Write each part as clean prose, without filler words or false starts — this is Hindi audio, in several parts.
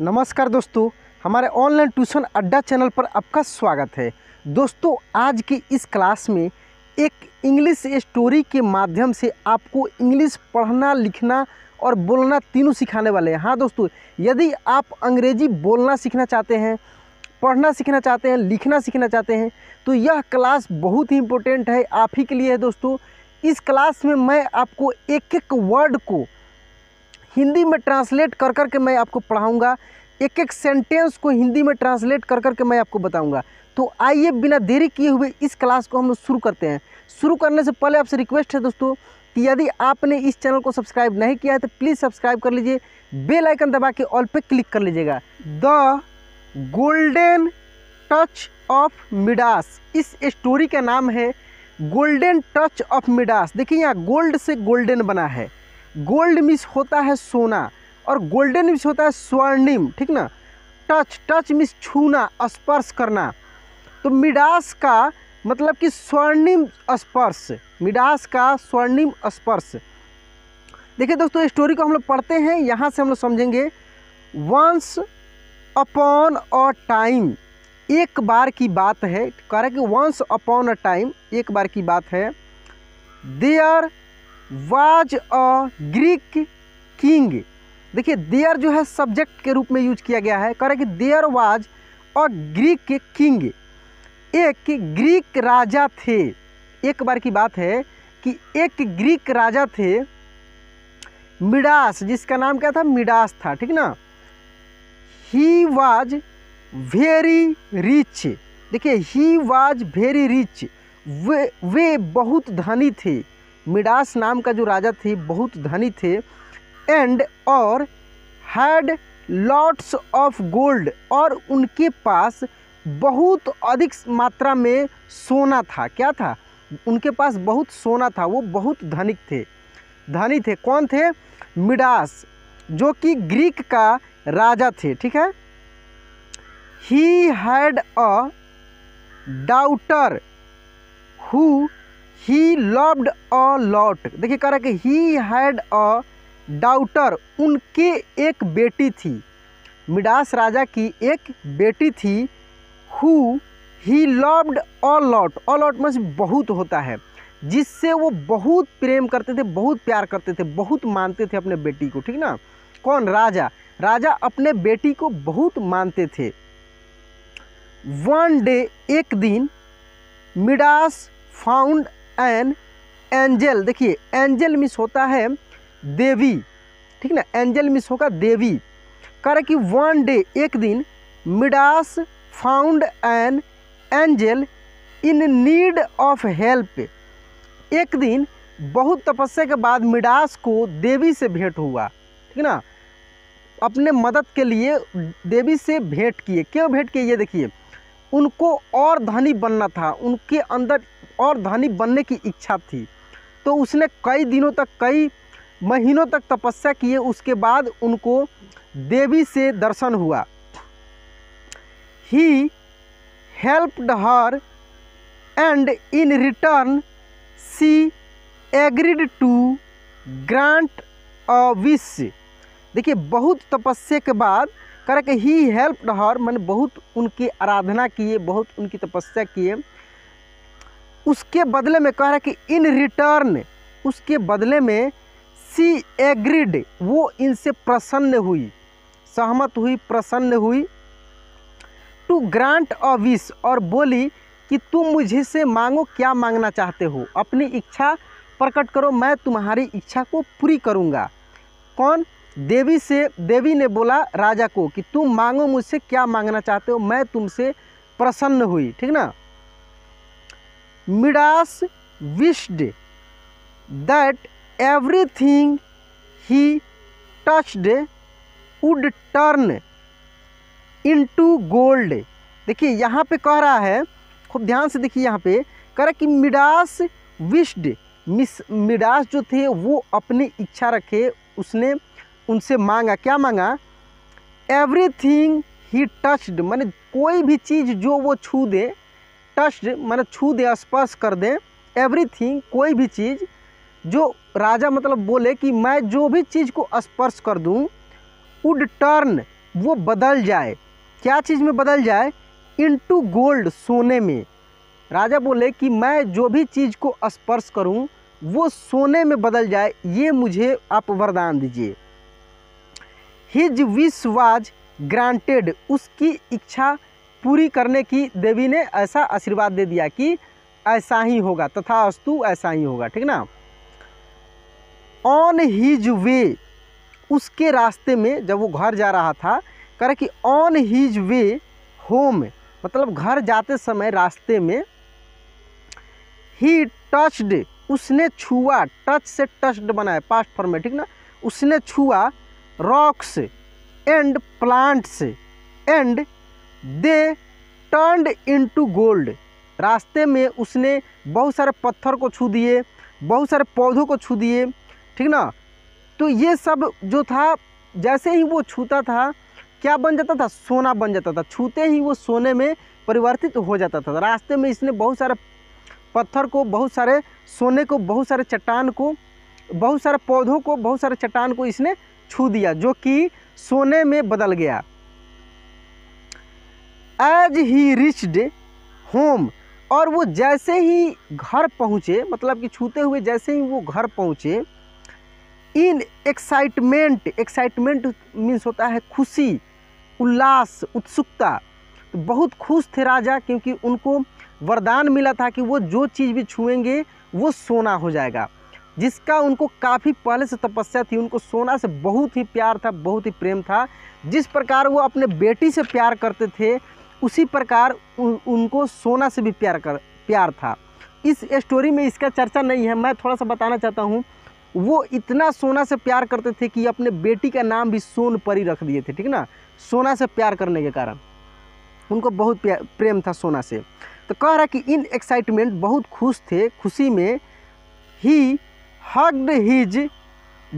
नमस्कार दोस्तों, हमारे ऑनलाइन ट्यूशन अड्डा चैनल पर आपका स्वागत है। दोस्तों, आज की इस क्लास में एक इंग्लिश स्टोरी के माध्यम से आपको इंग्लिश पढ़ना, लिखना और बोलना तीनों सिखाने वाले हैं। हाँ दोस्तों, यदि आप अंग्रेजी बोलना सीखना चाहते हैं, पढ़ना सीखना चाहते हैं, लिखना सीखना चाहते हैं तो यह क्लास बहुत ही इम्पोर्टेंट है, आप ही के लिए है। दोस्तों, इस क्लास में मैं आपको एक एक वर्ड को हिंदी में ट्रांसलेट कर कर के मैं आपको पढ़ाऊंगा, एक एक सेंटेंस को हिंदी में ट्रांसलेट कर कर के मैं आपको बताऊंगा। तो आइए, बिना देरी किए हुए इस क्लास को हम लोग शुरू करते हैं। शुरू करने से पहले आपसे रिक्वेस्ट है दोस्तों कि यदि आपने इस चैनल को सब्सक्राइब नहीं किया है तो प्लीज़ सब्सक्राइब कर लीजिए, बेल आइकन दबा के ऑल पे क्लिक कर लीजिएगा। The golden touch of Midas, इस स्टोरी का नाम है गोल्डन टच ऑफ मिडास। देखिए, यहाँ गोल्ड से गोल्डन बना है। गोल्ड मिस होता है सोना और गोल्डन मिस होता है स्वर्णिम, ठीक ना। टच मिस छूना, स्पर्श करना। तो मिडास का मतलब कि स्वर्णिम स्पर्श, मिडास का स्वर्णिम स्पर्श। देखिए दोस्तों, स्टोरी को हम लोग पढ़ते हैं, यहाँ से हम लोग समझेंगे। वंस अपॉन अ टाइम, एक बार की बात है। कह रहे कि वंस अपॉन अ टाइम, एक बार की बात है। There was a Greek king. देखिए, देयर जो है सब्जेक्ट के रूप में यूज किया गया है। कह रहे कि there was a Greek king, एक ग्रीक राजा थे। एक बार की बात है कि एक ग्रीक राजा थे, मिडास, जिसका नाम क्या था, मिडास था, ठीक ना। He was very rich. देखिए, ही वाज वेरी रिच, वे बहुत धनी थे। मिडास नाम का जो राजा थे बहुत धनी थे। एंड और हैड लॉट्स ऑफ गोल्ड, और उनके पास बहुत अधिक मात्रा में सोना था। क्या था, उनके पास बहुत सोना था, वो बहुत धनी थे। कौन थे, मिडास, जो कि ग्रीक का राजा थे, ठीक है। He had a daughter who he loved a lot. देखिए, कह रहा है कि ही हैड अ डाउटर, उनके एक बेटी थी, मिडास राजा की एक बेटी थी। Who he loved a lot, a lot मतलब बहुत होता है, जिससे वो बहुत प्रेम करते थे, बहुत प्यार करते थे, बहुत मानते थे अपने बेटी को, ठीक ना। कौन, राजा अपने बेटी को बहुत मानते थे। वन डे, एक दिन, मिडास फाउंड एन एंजल। देखिए, एंजल मिस होता है देवी, ठीक ना, एंजल मिस होगा देवी। कह रहा कि वन डे, एक दिन, Midas found an angel in need of help. एक दिन बहुत तपस्या के बाद मिडास को देवी से भेंट हुआ, ठीक ना, अपने मदद के लिए देवी से भेंट किए। क्यों भेंट किए, ये देखिए, उनको और धनी बनना था, उनके अंदर और धनी बनने की इच्छा थी। तो उसने कई दिनों तक, कई महीनों तक तपस्या किए, उसके बाद उनको देवी से दर्शन हुआ। He helped her and in return she agreed to grant a wish. देखिए, बहुत तपस्या के बाद, कह रहा है कि ही हेल्प्ड हर, मैंने बहुत उनकी आराधना किए, बहुत उनकी तपस्या किए, उसके बदले में, कह रहा है कि इन रिटर्न, उसके बदले में, सी एग्रीड, वो इनसे प्रसन्न हुई, सहमत हुई, प्रसन्न हुई, टू ग्रांट अ विश, और बोली कि तुम मुझे से मांगो क्या मांगना चाहते हो, अपनी इच्छा प्रकट करो, मैं तुम्हारी इच्छा को पूरी करूँगा। कौन, देवी से, देवी ने बोला राजा को कि तुम मांगो मुझसे क्या मांगना चाहते हो, मैं तुमसे प्रसन्न हुई, ठीक ना। Midas wished that everything he touched would turn into gold. देखिए, यहाँ पे कह रहा है, खूब ध्यान से देखिए, यहाँ पे कह रहा है कि मिडास विश्ड, मिडास जो थे वो अपनी इच्छा रखे, उसने उनसे मांगा, क्या मांगा, एवरीथिंग ही टच्ड, माने कोई भी चीज़ जो वो छू दे, टच्ड माने छू दे, स्पर्श कर दे, एवरीथिंग कोई भी चीज़, जो राजा मतलब बोले कि मैं जो भी चीज़ को स्पर्श कर दूं, वुड टर्न वो बदल जाए। क्या चीज़ में बदल जाए? इनटू गोल्ड, सोने में। राजा बोले कि मैं जो भी चीज़ को स्पर्श करूं वो सोने में बदल जाए, ये मुझे आप वरदान दीजिए। हिज विश वाज ग्रांटेड, उसकी इच्छा पूरी करने की देवी ने ऐसा आशीर्वाद दे दिया कि ऐसा ही होगा, तथास्तु ऐसा ही होगा, ठीक ना। ऑन हिज वे, उसके रास्ते में जब वो घर जा रहा था, कह रहा कि ऑन हिज वे होम, मतलब घर जाते समय रास्ते में, ही टच्ड, उसने छुआ, टच से टच्ड बनाया पास्ट फॉर्म में, ठीक ना। उसने छुआ rocks and plants and they turned into gold. रास्ते में उसने बहुत सारे पत्थर को छू दिए, बहुत सारे पौधों को छू दिए, ठीक ना। तो ये सब जो था, जैसे ही वो छूता था क्या बन जाता था? सोना बन जाता था। छूते ही वो सोने में परिवर्तित हो जाता था। रास्ते में इसने बहुत सारे पत्थर को, बहुत सारे सोने को, बहुत सारे चट्टान को, बहुत सारे पौधों को, बहुत सारे चट्टान को इसने छू दिया, जो कि सोने में बदल गया। एज ही रिच्ड होम, और वो जैसे ही घर पहुँचे, मतलब कि छूते हुए जैसे ही वो घर पहुँचे, इन एक्साइटमेंट, एक्साइटमेंट मीन्स होता है खुशी, उल्लास, उत्सुकता। तो बहुत खुश थे राजा, क्योंकि उनको वरदान मिला था कि वो जो चीज़ भी छुएंगे वो सोना हो जाएगा, जिसका उनको काफ़ी पहले से तपस्या थी। उनको सोना से बहुत ही प्यार था, बहुत ही प्रेम था। जिस प्रकार वो अपने बेटी से प्यार करते थे, उसी प्रकार उनको सोना से भी प्यार था। इस स्टोरी में इसका चर्चा नहीं है, मैं थोड़ा सा बताना चाहता हूँ। वो इतना सोना से प्यार करते थे कि अपने बेटी का नाम भी सोनपरी रख दिए थे, ठीक ना, सोना से प्यार करने के कारण। उनको बहुत प्रेम था सोना से। तो कह रहा कि इन एक्साइटमेंट, बहुत खुश थे, खुशी में, ही हग्ड हिज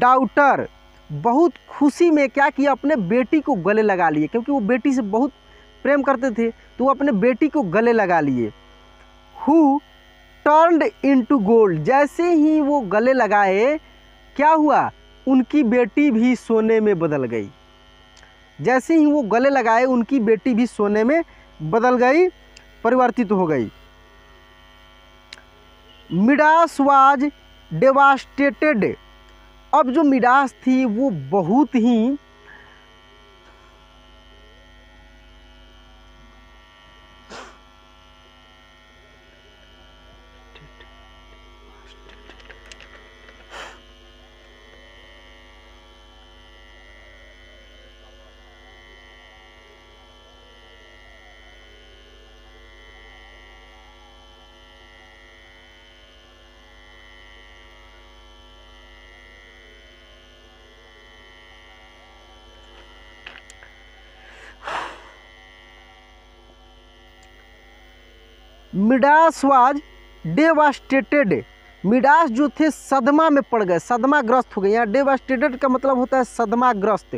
डाउटर, बहुत खुशी में क्या किया, अपने बेटी को गले लगा लिए, क्योंकि वो बेटी से बहुत प्रेम करते थे, तो वो अपने बेटी को गले लगा लिए। हु टर्न्ड इनटू गोल्ड, जैसे ही वो गले लगाए क्या हुआ, उनकी बेटी भी सोने में बदल गई। जैसे ही वो गले लगाए उनकी बेटी भी सोने में बदल गई, परिवर्तित हो गई। मिडास वाज डेवास्टेटेड, अब जो मिडास थी वो बहुत ही मिडास वाज डेवास्टेटेड, मिडास जो थे सदमा में पड़ गए, सदमाग्रस्त हो गए। यहाँ डेवास्टेटेड का मतलब होता है सदमाग्रस्त,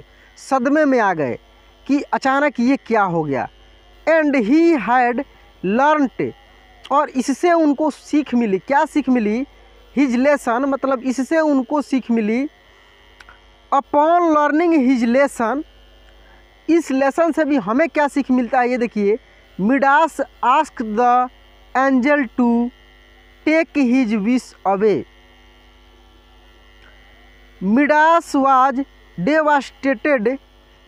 सदमे में आ गए कि अचानक ये क्या हो गया। एंड ही हैड लर्नड, और इससे उनको सीख मिली। क्या सीख मिली? हिज लेसन, मतलब इससे उनको सीख मिली। अपॉन लर्निंग हिज लेसन, इस लेसन से भी हमें क्या सीख मिलता है, ये देखिए। Midas ask the angel to take his wish away. Midas was devastated,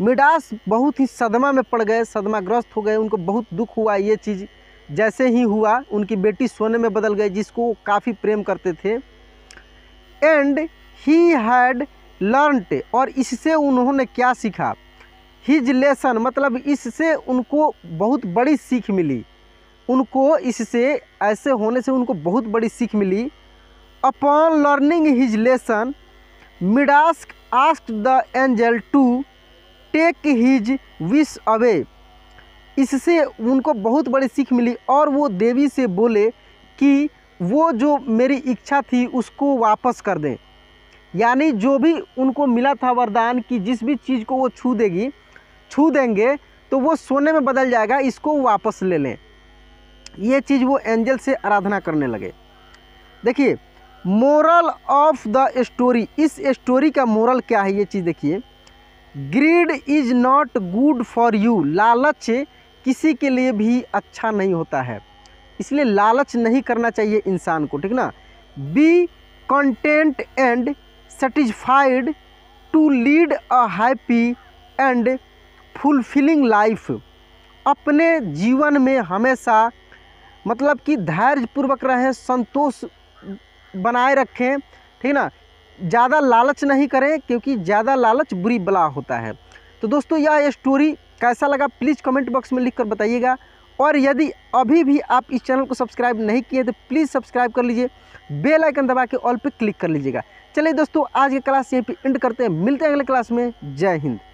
Midas बहुत ही सदमा में पड़ गए, सदमाग्रस्त हो गए। उनको बहुत दुख हुआ, ये चीज़ जैसे ही हुआ उनकी बेटी सोने में बदल गई, जिसको काफ़ी प्रेम करते थे। एंड ही हैड लर्नड, और इससे उन्होंने क्या सीखा, हिज लेसन, मतलब इससे उनको बहुत बड़ी सीख मिली। उनको इससे, ऐसे होने से उनको बहुत बड़ी सीख मिली। Upon learning his lesson Midas asked the angel to take his wish away, इससे उनको बहुत बड़ी सीख मिली। और वो देवी से बोले कि वो जो मेरी इच्छा थी उसको वापस कर दें, यानी जो भी उनको मिला था वरदान कि जिस भी चीज़ को वो छू देंगे तो वो सोने में बदल जाएगा, इसको वापस ले लें। ये चीज़ वो एंजल से आराधना करने लगे। देखिए मोरल ऑफ द स्टोरी, इस स्टोरी का मोरल क्या है, ये चीज़ देखिए। Greed is not good for you, लालच किसी के लिए भी अच्छा नहीं होता है, इसलिए लालच नहीं करना चाहिए इंसान को, ठीक ना। Be content and satisfied to lead a happy and fulfilling life, अपने जीवन में हमेशा मतलब कि धैर्यपूर्वक रहें, संतोष बनाए रखें, ठीक ना। ज़्यादा लालच नहीं करें क्योंकि ज़्यादा लालच बुरी बला होता है। तो दोस्तों यह स्टोरी कैसा लगा प्लीज़ कमेंट बॉक्स में लिखकर बताइएगा, और यदि अभी भी आप इस चैनल को सब्सक्राइब नहीं किए तो प्लीज़ सब्सक्राइब कर लीजिए, बेल आइकन दबा के ऑल पर क्लिक कर लीजिएगा। चलिए दोस्तों आज की क्लास यहीं पे एंड करते हैं, मिलते हैं अगले क्लास में। जय हिंद।